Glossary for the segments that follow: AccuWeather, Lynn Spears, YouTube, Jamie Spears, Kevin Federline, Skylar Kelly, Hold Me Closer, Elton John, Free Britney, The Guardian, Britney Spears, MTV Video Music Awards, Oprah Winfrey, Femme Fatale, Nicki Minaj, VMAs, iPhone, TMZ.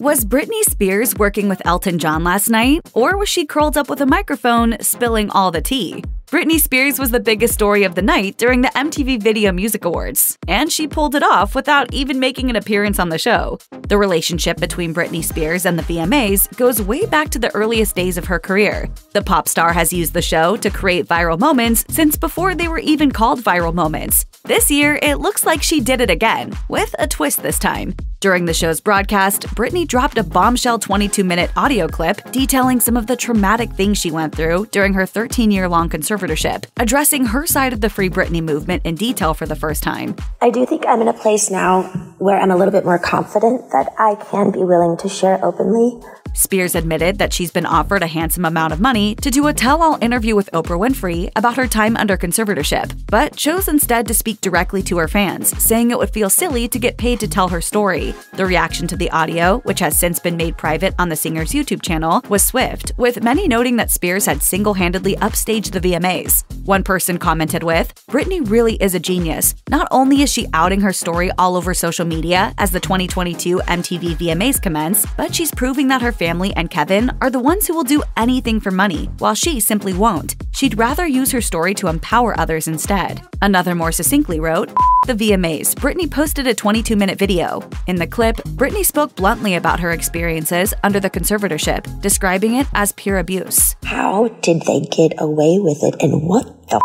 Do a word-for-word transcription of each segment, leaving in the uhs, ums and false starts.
Was Britney Spears working with Elton John last night, or was she curled up with a microphone, spilling all the tea? Britney Spears was the biggest story of the night during the M T V Video Music Awards, and she pulled it off without even making an appearance on the show. The relationship between Britney Spears and the V M As goes way back to the earliest days of her career. The pop star has used the show to create viral moments since before they were even called viral moments. This year, it looks like she did it again, with a twist this time. During the show's broadcast, Britney dropped a bombshell twenty-two minute audio clip detailing some of the traumatic things she went through during her thirteen year long conservatorship, addressing her side of the Free Britney movement in detail for the first time. I do think I'm in a place now where I'm a little bit more confident that I can be willing to share openly. Spears admitted that she's been offered a handsome amount of money to do a tell-all interview with Oprah Winfrey about her time under conservatorship, but chose instead to speak directly to her fans, saying it would feel silly to get paid to tell her story. The reaction to the audio, which has since been made private on the singer's YouTube channel, was swift, with many noting that Spears had single-handedly upstaged the V M As. One person commented with, "Britney really is a genius. Not only is she outing her story all over social media as the twenty twenty-two M T V V M As commence, but she's proving that her family and Kevin are the ones who will do anything for money, while she simply won't. She'd rather use her story to empower others instead." Another more succinctly wrote, "The V M As, Britney posted a twenty-two minute video. In the clip, Britney spoke bluntly about her experiences under the conservatorship, describing it as pure abuse. How did they get away with it, and what the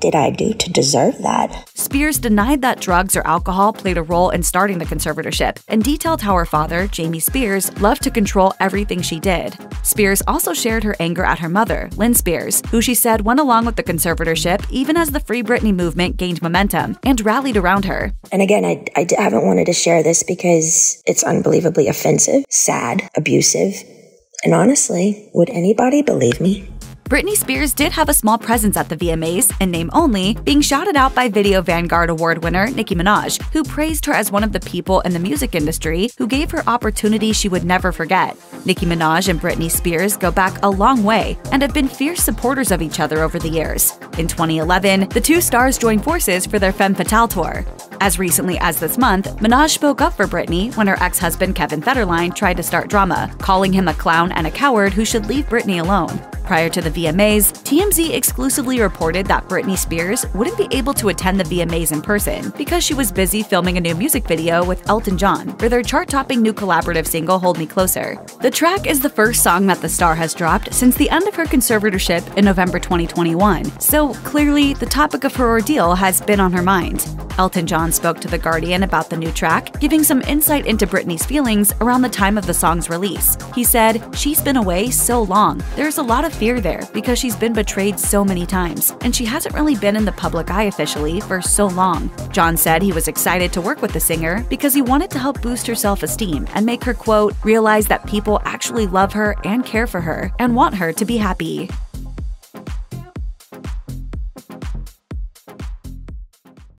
did I do to deserve that?" Spears denied that drugs or alcohol played a role in starting the conservatorship and detailed how her father, Jamie Spears, loved to control everything she did. Spears also shared her anger at her mother, Lynn Spears, who she said went along with the conservatorship even as the Free Britney movement gained momentum and rallied around her. And again, I, I haven't wanted to share this because it's unbelievably offensive, sad, abusive, and honestly, would anybody believe me? Britney Spears did have a small presence at the V M As, in name only, being shouted out by Video Vanguard Award winner Nicki Minaj, who praised her as one of the people in the music industry who gave her opportunities she would never forget. Nicki Minaj and Britney Spears go back a long way and have been fierce supporters of each other over the years. In twenty eleven, the two stars joined forces for their Femme Fatale tour. As recently as this month, Minaj spoke up for Britney when her ex-husband Kevin Federline tried to start drama, calling him a clown and a coward who should leave Britney alone. Prior to the V M As, T M Z exclusively reported that Britney Spears wouldn't be able to attend the V M As in person because she was busy filming a new music video with Elton John for their chart-topping new collaborative single Hold Me Closer. The track is the first song that the star has dropped since the end of her conservatorship in November twenty twenty-one, so clearly the topic of her ordeal has been on her mind. Elton John spoke to The Guardian about the new track, giving some insight into Britney's feelings around the time of the song's release. He said, "She's been away so long. There's a lot of fear there because she's been betrayed so many times, and she hasn't really been in the public eye officially for so long." John said he was excited to work with the singer because he wanted to help boost her self-esteem and make her, quote, "realize that people actually love her and care for her and want her to be happy."